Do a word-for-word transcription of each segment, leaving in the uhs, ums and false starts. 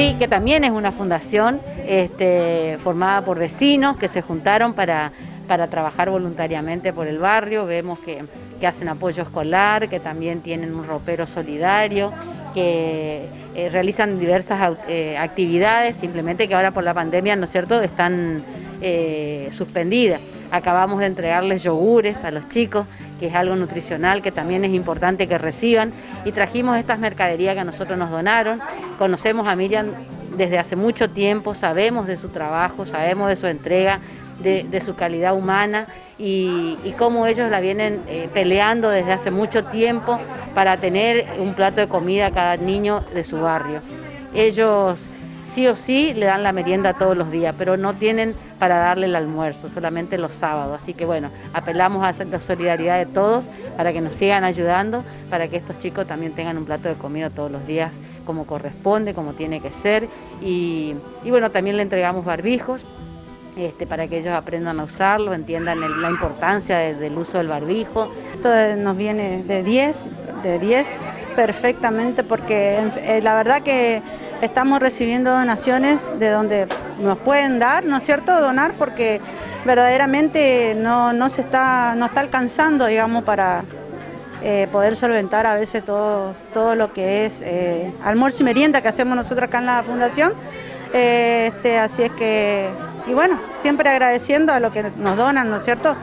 Sí, que también es una fundación este, formada por vecinos que se juntaron para, para trabajar voluntariamente por el barrio. Vemos que, que hacen apoyo escolar, que también tienen un ropero solidario, que eh, realizan diversas eh, actividades, simplemente que ahora por la pandemia, ¿no es cierto?, están eh, suspendidas. Acabamos de entregarles yogures a los chicos, que es algo nutricional que también es importante que reciban, y trajimos estas mercaderías que a nosotros nos donaron. Conocemos a Miriam desde hace mucho tiempo, sabemos de su trabajo, sabemos de su entrega, de, de su calidad humana y, y cómo ellos la vienen eh, peleando desde hace mucho tiempo para tener un plato de comida a cada niño de su barrio. Ellos sí o sí le dan la merienda todos los días, pero no tienen para darle el almuerzo, solamente los sábados. Así que bueno, apelamos a la solidaridad de todos para que nos sigan ayudando, para que estos chicos también tengan un plato de comida todos los días como corresponde, como tiene que ser. Y, y bueno, también le entregamos barbijos este, para que ellos aprendan a usarlo, entiendan el, la importancia de, del uso del barbijo. Esto nos viene de diez, de diez perfectamente, porque eh, la verdad que estamos recibiendo donaciones de donde nos pueden dar, ¿no es cierto?, donar, porque verdaderamente no, no se está, no está alcanzando, digamos, para eh, poder solventar a veces todo, todo lo que es eh, almuerzo y merienda que hacemos nosotros acá en la fundación. Eh, este, así es que, y bueno, siempre agradeciendo a lo que nos donan, ¿no es cierto?,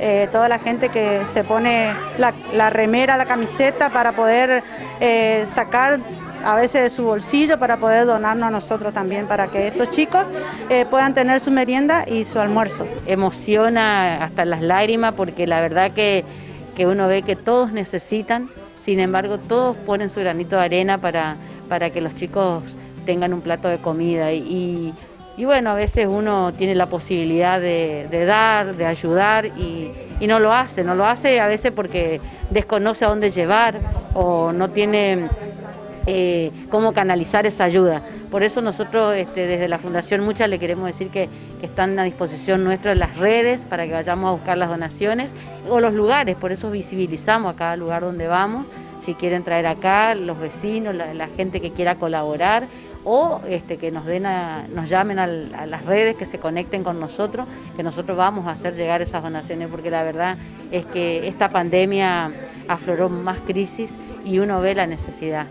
Eh, toda la gente que se pone la, la remera, la camiseta para poder eh, sacar a veces de su bolsillo para poder donarnos a nosotros también, para que estos chicos eh, puedan tener su merienda y su almuerzo. Emociona hasta las lágrimas, porque la verdad que, que uno ve que todos necesitan, sin embargo todos ponen su granito de arena para, para que los chicos tengan un plato de comida. Y, y bueno, a veces uno tiene la posibilidad de, de dar, de ayudar y, y no lo hace, no lo hace a veces porque desconoce a dónde llevar o no tiene Eh, cómo canalizar esa ayuda. Por eso nosotros este, desde la Fundación Muchas le queremos decir que, que están a disposición nuestra las redes para que vayamos a buscar las donaciones o los lugares, por eso visibilizamos a cada lugar donde vamos, si quieren traer acá los vecinos, la, la gente que quiera colaborar o este, que nos, den a, nos llamen a, a las redes, que se conecten con nosotros, que nosotros vamos a hacer llegar esas donaciones, porque la verdad es que esta pandemia afloró más crisis y uno ve la necesidad.